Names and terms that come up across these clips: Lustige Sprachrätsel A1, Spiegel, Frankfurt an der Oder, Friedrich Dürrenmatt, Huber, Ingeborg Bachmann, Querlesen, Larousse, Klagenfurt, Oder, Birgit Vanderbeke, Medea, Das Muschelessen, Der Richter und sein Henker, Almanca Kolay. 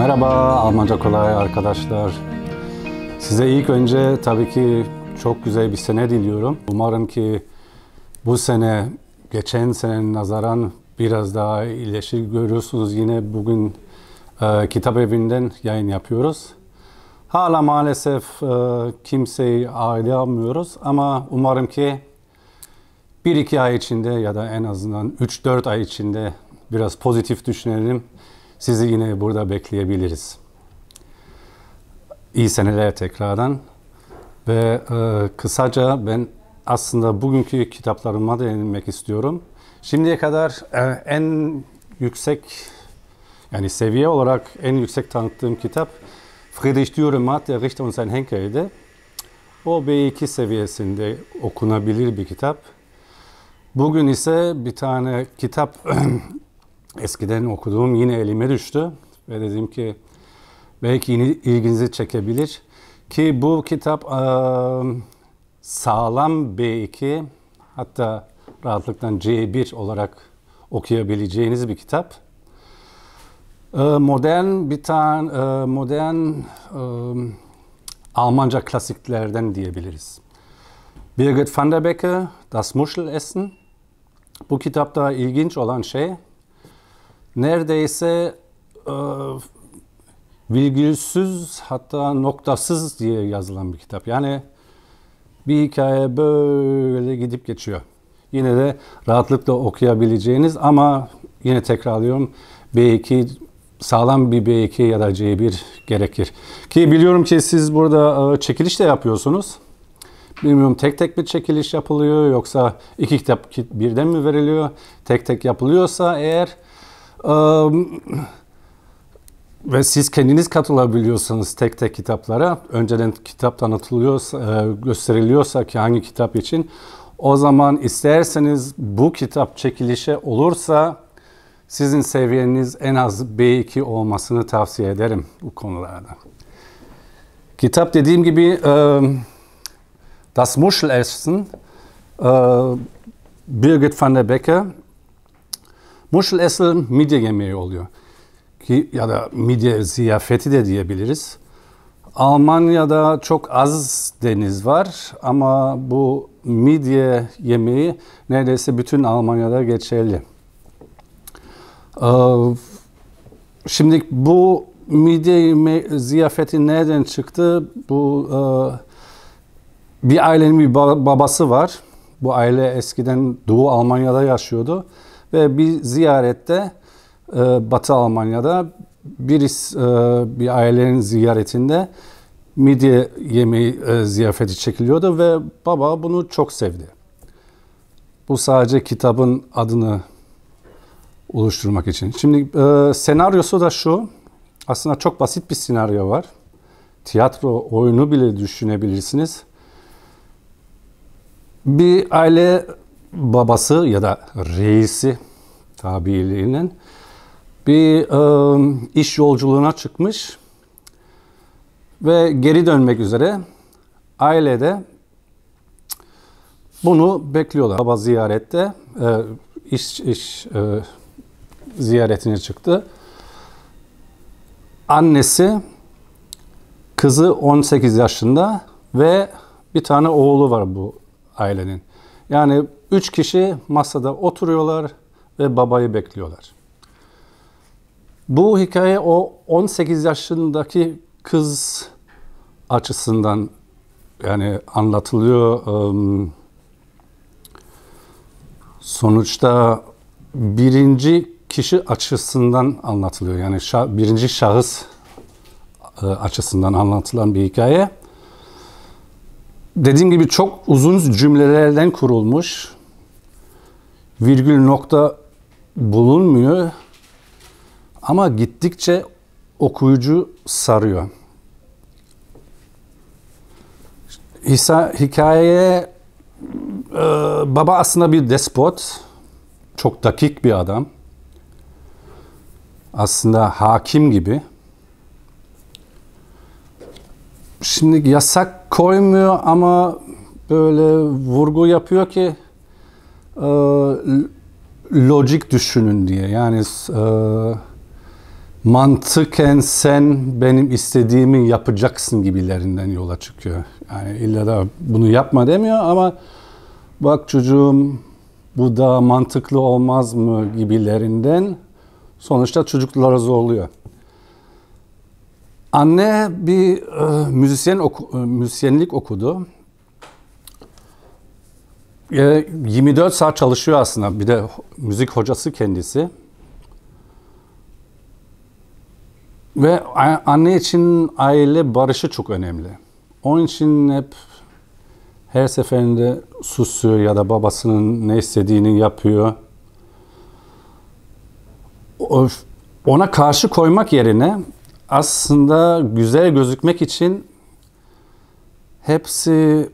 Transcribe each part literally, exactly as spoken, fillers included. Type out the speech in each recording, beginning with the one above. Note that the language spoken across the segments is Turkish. Merhaba Almanca Kolay arkadaşlar. Size ilk önce tabii ki çok güzel bir sene diliyorum. Umarım ki bu sene geçen senenin nazaran biraz daha iyileşir görüyorsunuz. Yine bugün e, kitap evinden yayın yapıyoruz. Hala maalesef e, kimseyi aile almıyoruz ama umarım ki bir iki ay içinde ya da en azından üç dört ay içinde biraz pozitif düşünelim. Sizi yine burada bekleyebiliriz. İyi seneler tekrardan. Ve e, kısaca ben aslında bugünkü kitaplarıma değinmek istiyorum. Şimdiye kadar e, en yüksek, yani seviye olarak en yüksek tanıttığım kitap Friedrich Dürrenmatt, Der Richter und sein Henker idi. O B iki seviyesinde okunabilir bir kitap. Bugün ise bir tane kitap eskiden okuduğum yine elime düştü ve dedim ki belki ilginizi çekebilir ki bu kitap sağlam B iki hatta rahatlıktan C bir olarak okuyabileceğiniz bir kitap. Modern bir tane modern Almanca klasiklerden diyebiliriz. Birgit Vanderbeke, Das Muschelessen. Bu kitapta ilginç olan şey, neredeyse e, virgülsüz hatta noktasız diye yazılan bir kitap. Yani bir hikaye böyle gidip geçiyor. Yine de rahatlıkla okuyabileceğiniz ama yine tekrarlıyorum B iki, sağlam bir B iki ya da C bir gerekir. Ki biliyorum ki siz burada e, çekiliş de yapıyorsunuz. Bilmiyorum tek tek bir çekiliş yapılıyor yoksa iki kitap birden mi veriliyor? Tek tek yapılıyorsa eğer ıı, ve siz kendiniz katılabiliyorsanız tek tek kitaplara, önceden kitap tanıtılıyorsa, gösteriliyorsa ki hangi kitap için, o zaman isterseniz bu kitap çekilişe olursa sizin seviyeniz en az B iki olmasını tavsiye ederim bu konularda. Kitap dediğim gibi ıı, Das Muschelessen, äh, Birgit Vanderbeke. Muschelessen midye yemeği oluyor. Ki, ya da midye ziyafeti de diyebiliriz. Almanya'da çok az deniz var ama bu midye yemeği neredeyse bütün Almanya'da geçerli. Ee, şimdi bu midye yemeği ziyafeti nereden çıktı? Bu... E, Bir ailenin bir babası var. Bu aile eskiden Doğu Almanya'da yaşıyordu. Ve bir ziyarette e, Batı Almanya'da bir, e, bir ailenin ziyaretinde midye yemeği e, ziyafeti çekiliyordu ve baba bunu çok sevdi. Bu sadece kitabın adını oluşturmak için. Şimdi e, senaryosu da şu. Aslında çok basit bir senaryo var. Tiyatro oyunu bile düşünebilirsiniz. Bir aile babası ya da reisi tabiriyle bir e, iş yolculuğuna çıkmış ve geri dönmek üzere ailede bunu bekliyorlar. Baba ziyarette e, iş, iş e, ziyaretine çıktı. Annesi kızı on sekiz yaşında ve bir tane oğlu var bu ailenin. Yani üç kişi masada oturuyorlar ve babayı bekliyorlar. Bu hikaye o on sekiz yaşındaki kız açısından yani anlatılıyor. Sonuçta birinci kişi açısından anlatılıyor. Yani birinci şahıs açısından anlatılan bir hikaye. Dediğim gibi çok uzun cümlelerden kurulmuş. Virgül nokta bulunmuyor. Ama gittikçe okuyucu sarıyor. Hikaye baba aslında bir despot. Çok dakik bir adam. Aslında hakim gibi. Şimdi yasak koymuyor ama böyle vurgu yapıyor ki e, lojik düşünün diye. Yani e, mantıken sen benim istediğimi yapacaksın gibilerinden yola çıkıyor. Yani illa da bunu yapma demiyor ama bak çocuğum bu da mantıklı olmaz mı gibilerinden sonuçta çocuklara zorluyor. Anne bir e, müzisyen oku, müzisyenlik okudu. E, yirmi dört saat çalışıyor aslında. Bir de müzik hocası kendisi. Ve anne için aile barışı çok önemli. Onun için hep her seferinde susuyor ya da babasının ne istediğini yapıyor. Ona karşı koymak yerine aslında güzel gözükmek için hepsi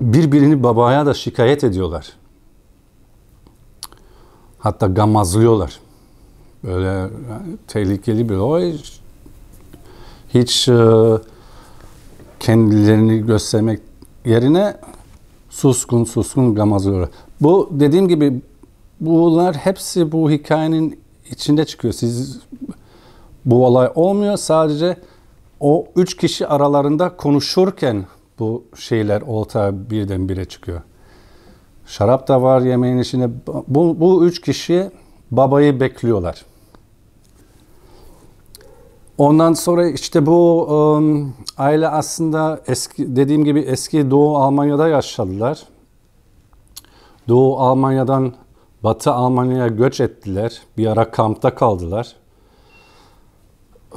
birbirini babaya da şikayet ediyorlar. Hatta gammazlıyorlar. Böyle yani, tehlikeli bir olay. Hiç, hiç e, kendilerini göstermek yerine suskun suskun gammazlıyorlar. Bu dediğim gibi bunlar hepsi bu hikayenin içinde çıkıyor. Siz bu olay olmuyor. Sadece o üç kişi aralarında konuşurken bu şeyler ortaya birdenbire çıkıyor. Şarap da var yemeğin içinde. Bu, bu üç kişi babayı bekliyorlar. Ondan sonra işte bu um, aile aslında eski, dediğim gibi eski Doğu Almanya'da yaşadılar. Doğu Almanya'dan Batı Almanya'ya göç ettiler. Bir ara kampta kaldılar.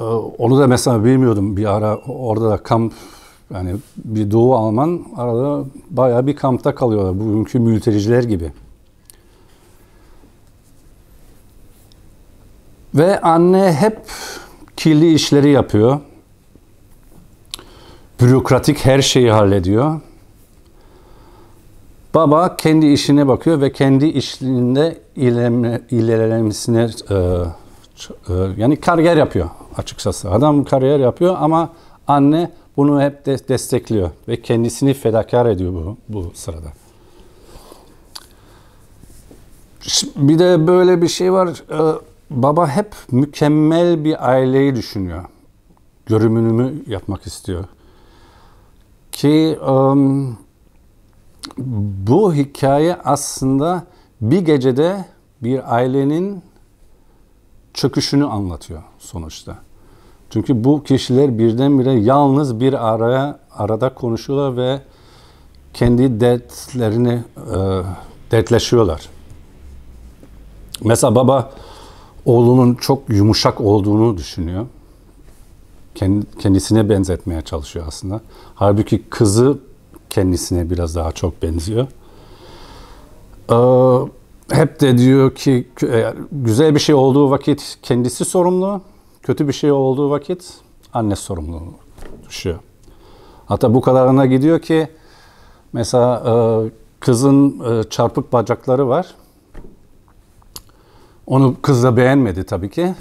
Ee, onu da mesela bilmiyordum. Bir ara orada da kamp, yani bir Doğu Alman arada bayağı bir kampta kalıyorlar. Bugünkü mülteciler gibi. Ve anne hep kirli işleri yapıyor. Bürokratik her şeyi hallediyor. Baba kendi işine bakıyor ve kendi işinde ilerlemesine yani kariyer yapıyor açıkçası. Adam kariyer yapıyor ama anne bunu hep de destekliyor ve kendisini fedakar ediyor bu, bu sırada. Bir de böyle bir şey var. Baba hep mükemmel bir aileyi düşünüyor. Görünümünü yapmak istiyor. Ki um, bu hikaye aslında bir gecede bir ailenin çöküşünü anlatıyor sonuçta. Çünkü bu kişiler birdenbire yalnız bir araya arada konuşuyorlar ve kendi dertlerini e, dertleşiyorlar. Mesela baba oğlunun çok yumuşak olduğunu düşünüyor. Kendisine benzetmeye çalışıyor aslında. Halbuki kızı kendisine biraz daha çok benziyor. Ee, hep de diyor ki güzel bir şey olduğu vakit kendisi sorumlu, kötü bir şey olduğu vakit anne sorumlu düşüyor. Hatta bu kadarına gidiyor ki mesela e, kızın e, çarpık bacakları var. Onu kız da beğenmedi tabii ki.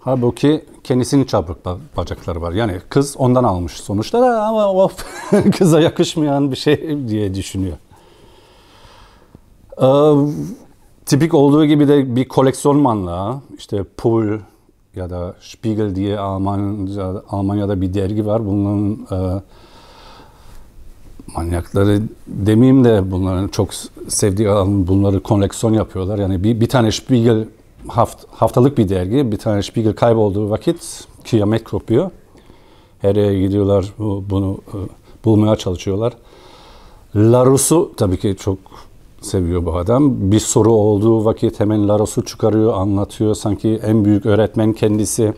Halbuki kendisinin çabuk bacakları var. Yani kız ondan almış sonuçta da ama o kıza yakışmayan bir şey diye düşünüyor. Ee, tipik olduğu gibi de bir koleksiyon manlığı. İşte Pul ya da Spiegel diye Almanya'da, Almanya'da bir dergi var. Bunların e, manyakları demeyeyim de bunların çok sevdiği bunları koleksiyon yapıyorlar. Yani bir, bir tane Spiegel haft, haftalık bir dergi, bir tane Spiegel kaybolduğu vakit kıyamet kopuyor. Her yere gidiyorlar bunu bulmaya çalışıyorlar. Larousse'u tabii ki çok seviyor bu adam. Bir soru olduğu vakit hemen Larousse'u çıkarıyor, anlatıyor. Sanki en büyük öğretmen kendisi.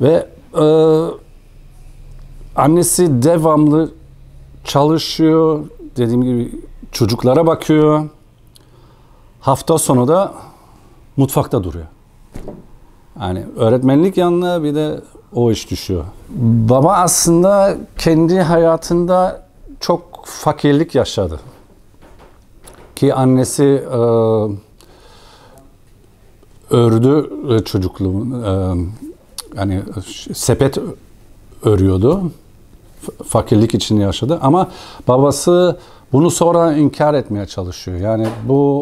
Ve e, annesi devamlı çalışıyor, dediğim gibi çocuklara bakıyor. Hafta sonu da mutfakta duruyor. Yani öğretmenlik yanına bir de o iş düşüyor. Baba aslında kendi hayatında çok fakirlik yaşadı. Ki annesi e, ördü çocukluğunu, e, yani sepet örüyordu. Fakirlik içinde yaşadı ama babası bunu sonra inkar etmeye çalışıyor. Yani bu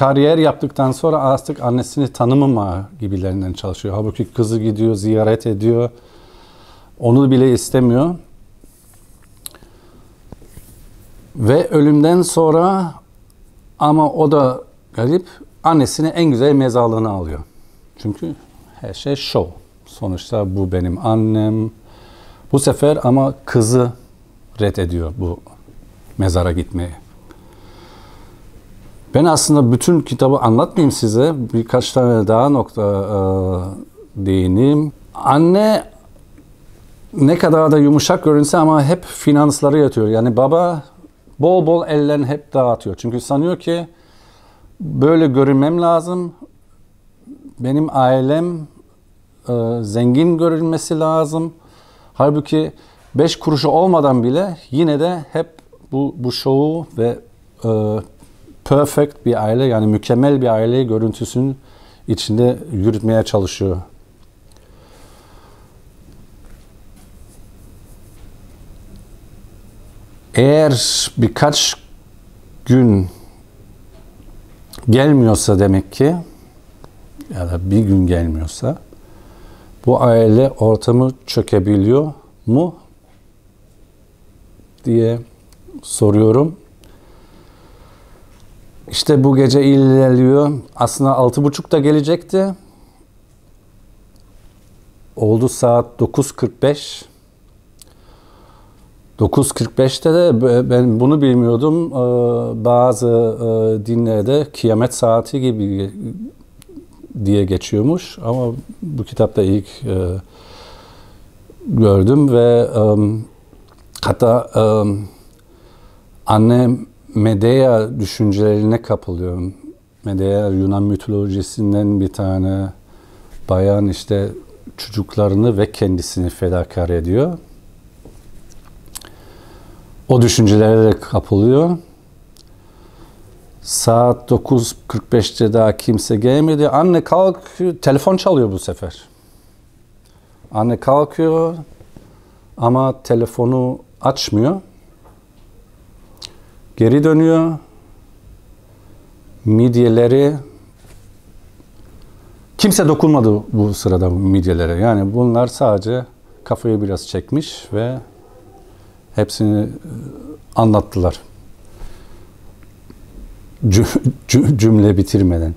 kariyer yaptıktan sonra artık annesini tanımama gibilerinden çalışıyor. Halbuki kızı gidiyor, ziyaret ediyor. Onu bile istemiyor. Ve ölümden sonra, ama o da garip, annesini en güzel mezarlığına alıyor. Çünkü her şey şov. Sonuçta bu benim annem. Bu sefer ama kızı reddediyor bu mezara gitmeyi. Ben aslında bütün kitabı anlatmayayım size. Birkaç tane daha nokta e, değineyim. Anne ne kadar da yumuşak görünse ama hep finansları yatıyor. Yani baba bol bol ellerini hep dağıtıyor. Çünkü sanıyor ki böyle görünmem lazım. Benim ailem e, zengin görünmesi lazım. Halbuki beş kuruşu olmadan bile yine de hep bu, bu şovu ve e, perfect bir aile, yani mükemmel bir aile görüntüsünün içinde yürütmeye çalışıyor. Eğer birkaç gün gelmiyorsa demek ki, ya da bir gün gelmiyorsa, bu aile ortamı çökebiliyor mu diye soruyorum. İşte bu gece ilerliyor. Aslında altı buçukta gelecekti. Oldu saat dokuz kırk beş. dokuz kırk beşte de ben bunu bilmiyordum. Bazı dinlerde kıyamet saati gibi diye geçiyormuş. Ama bu kitapta ilk gördüm ve hatta annem Medea düşüncelerine kapılıyorum. Medea Yunan mitolojisinden bir tane bayan, işte çocuklarını ve kendisini fedakar ediyor. O düşüncelere kapılıyor. Saat dokuz kırk beşte daha kimse gelmedi. Anne kalkıyor, telefon çalıyor bu sefer. Anne kalkıyor ama telefonu açmıyor. Geri dönüyor, midyeleri, kimse dokunmadı bu sırada midyelere. Yani bunlar sadece kafayı biraz çekmiş ve hepsini anlattılar cümle bitirmeden.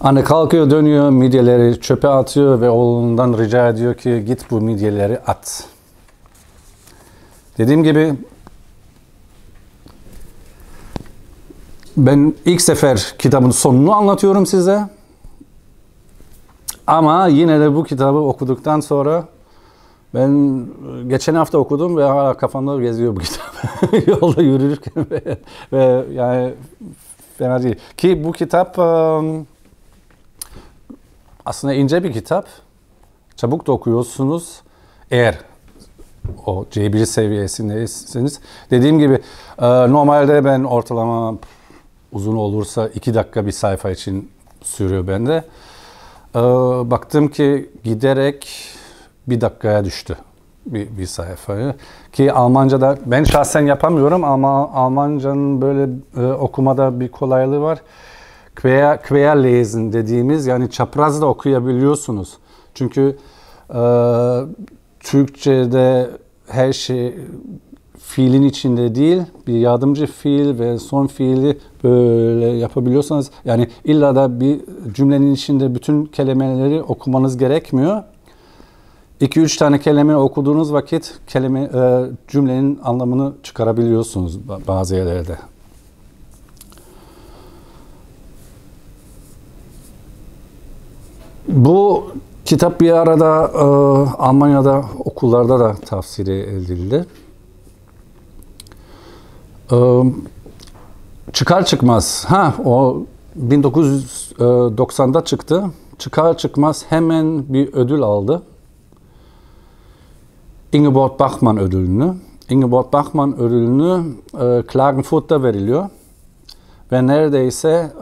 Anne kalkıyor, dönüyor, midyeleri çöpe atıyor ve oğlundan rica ediyor ki git bu midyeleri at. Dediğim gibi, ben ilk sefer kitabın sonunu anlatıyorum size. Ama yine de bu kitabı okuduktan sonra, ben geçen hafta okudum ve hala kafamda geziyor bu kitap. Yolda yürürken ve, ve yani fena değil. Ki bu kitap aslında ince bir kitap. Çabuk da okuyorsunuz. Eğer o C bir seviyesindeyseniz. Dediğim gibi normalde ben ortalama, uzun olursa iki dakika bir sayfa için sürüyor bende. Ee, baktım ki giderek bir dakikaya düştü bir, bir sayfayı. Ki Almanca'da ben şahsen yapamıyorum ama Almanca'nın böyle e, okumada bir kolaylığı var. Quer, Querlesen dediğimiz, yani çapraz da okuyabiliyorsunuz. Çünkü e, Türkçe'de her şey fiilin içinde değil, bir yardımcı fiil ve son fiili böyle yapabiliyorsanız, yani illa da bir cümlenin içinde bütün kelimeleri okumanız gerekmiyor. iki üç tane kelime okuduğunuz vakit kelime, cümlenin anlamını çıkarabiliyorsunuz bazı yerlerde. Bu kitap bir arada Almanya'da okullarda da tavsiye edildi. Çıkar çıkmaz, ha o bin dokuz yüz doksanda çıktı. Çıkar çıkmaz hemen bir ödül aldı. Ingeborg Bachmann ödülünü. Ingeborg Bachmann ödülünü Klagenfurt'ta veriliyor. Ve neredeyse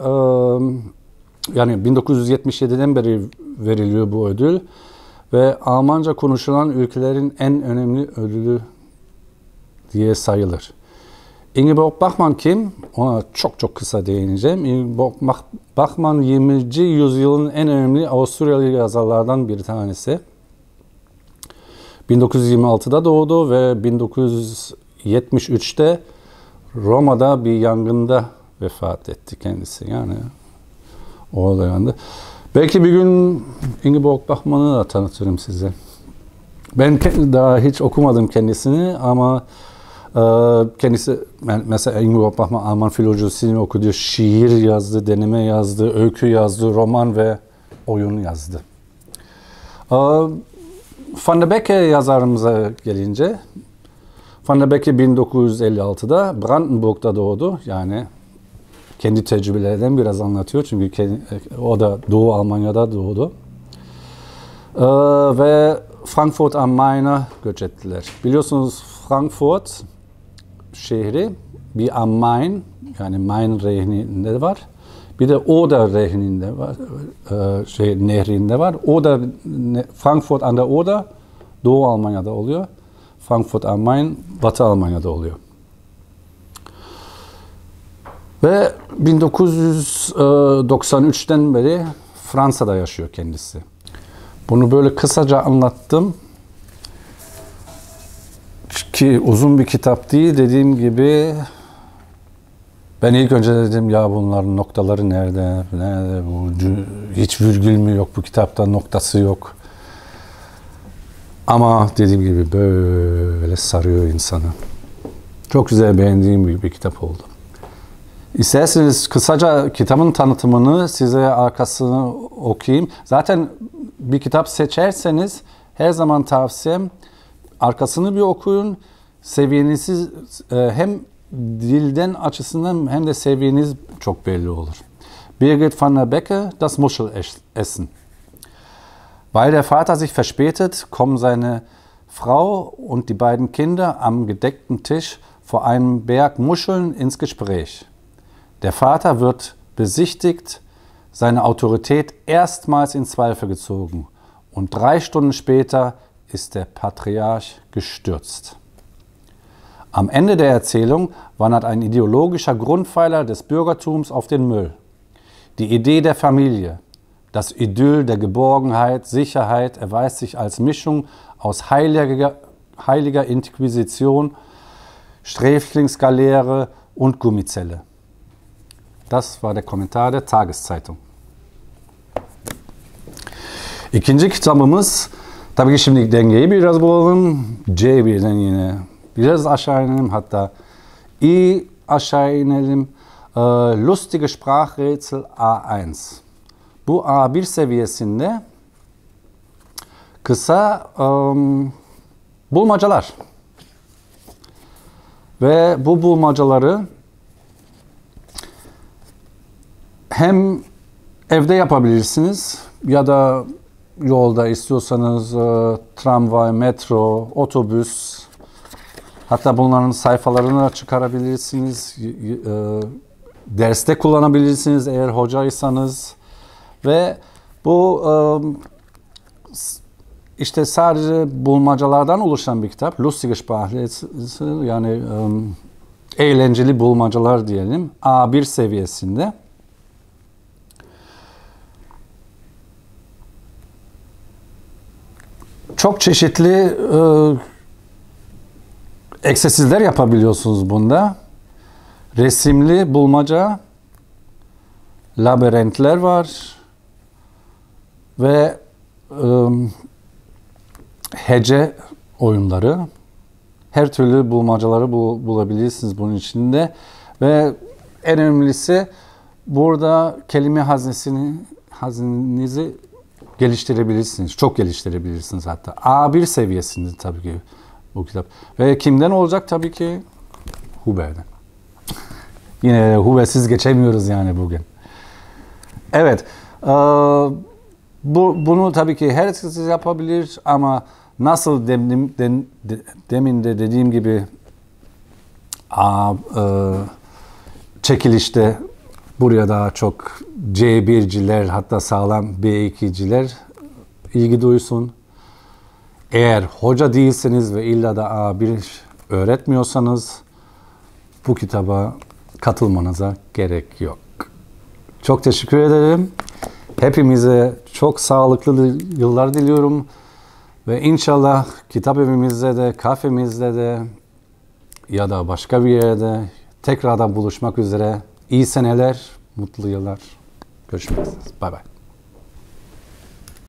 yani bin dokuz yüz yetmiş yediden beri veriliyor bu ödül. Ve Almanca konuşulan ülkelerin en önemli ödülü diye sayılır. Ingeborg Bachmann kim? Ona çok çok kısa değineceğim. Ingeborg Bachmann yirminci yüzyılın en önemli Avusturyalı yazarlardan bir tanesi. bin dokuz yüz yirmi altıda doğdu ve bin dokuz yüz yetmiş üçte Roma'da bir yangında vefat etti kendisi. Yani o da yandı. Belki bir gün Ingeborg Bachmann'ı da tanıtırım size. Ben daha hiç okumadım kendisini ama kendisi mesela Ingeborg Bachmann Alman filolojisini okudu, şiir yazdı, deneme yazdı, öykü yazdı, roman ve oyun yazdı. Vanderbeke yazarımıza gelince, Vanderbeke bin dokuz yüz elli altıda Brandenburg'da doğdu. Yani kendi tecrübelerinden biraz anlatıyor çünkü kendi, o da Doğu Almanya'da doğdu. Ve Frankfurt an Main'a göç ettiler. Biliyorsunuz Frankfurt şehri bir am Main, yani Main rehninde var. Bir de Oder rehninde var, şey, nehrinde var. Oder, Frankfurt an der Oder Doğu Almanya'da oluyor. Frankfurt am Main Batı Almanya'da oluyor. Ve bin dokuz yüz doksan üçten beri Fransa'da yaşıyor kendisi. Bunu böyle kısaca anlattım ki uzun bir kitap değil. Dediğim gibi ben ilk önce dedim ya bunların noktaları nerede? Nerede bu? Hiç virgül mü yok bu kitapta? Noktası yok. Ama dediğim gibi böyle sarıyor insanı. Çok güzel, beğendiğim bir, bir kitap oldu. İsterseniz kısaca kitabın tanıtımını size arkasını okuyayım. Zaten bir kitap seçerseniz her zaman tavsiyem arkasını bir okuyun. Seviyeniz hem dilden açısından hem de seviyeniz çok belli olur. Birgit Vanderbeke, Das Muschelessen. Weil der Vater sich verspätet, kommen seine Frau und die beiden Kinder am gedeckten Tisch vor einem Berg Muscheln ins Gespräch. Der Vater wird besichtigt, seine Autorität erstmals in Zweifel gezogen und drei Stunden später ist der Patriarch gestürzt. Am Ende der Erzählung wandert ein ideologischer Grundpfeiler des Bürgertums auf den Müll. Die Idee der Familie, das Idyll der Geborgenheit, Sicherheit erweist sich als Mischung aus heiliger, heiliger Inquisition, Sträflingsgaleere und Gummizelle. Das war der Kommentar der Tageszeitung. İkinci kitabımız, tabii ki şimdi dengeyi biraz bulalım. C birden yine biraz aşağı inelim, hatta I aşağı inelim. Lustige Sprachrätsel A eins. Bu A bir seviyesinde kısa um, bulmacalar. Ve bu bulmacaları hem evde yapabilirsiniz ya da yolda istiyorsanız e, tramvay, metro, otobüs, hatta bunların sayfalarını çıkarabilirsiniz, e, derste kullanabilirsiniz eğer hocaysanız ve bu e, işte sadece bulmacalardan oluşan bir kitap. Lustige Sprachrätsel, yani e, eğlenceli bulmacalar diyelim, A bir seviyesinde. Çok çeşitli e, egzersizler yapabiliyorsunuz bunda. Resimli bulmaca, labirentler var ve e, hece oyunları. Her türlü bulmacaları bul bulabilirsiniz bunun içinde ve en önemlisi burada kelime haznesini hazinenizi geliştirebilirsiniz. Çok geliştirebilirsiniz hatta. A bir seviyesinde tabii ki bu kitap. Ve kimden olacak? Tabii ki Huber'den. Yine Huber'siz geçemiyoruz yani bugün. Evet. E, bu, bunu tabii ki herkes yapabilir ama nasıl demin, dem, de, demin de dediğim gibi a, e, çekilişte buraya daha çok C birciler, hatta sağlam B ikiciler ilgi duysun. Eğer hoca değilseniz ve illa da A bir öğretmiyorsanız bu kitaba katılmanıza gerek yok. Çok teşekkür ederim. Hepimize çok sağlıklı yıllar diliyorum. Ve inşallah kitap evimizde de, kafemizde de ya da başka bir yerde tekrardan buluşmak üzere. İyi seneler, mutlu yıllar. Görüşmek üzere. Bay bay.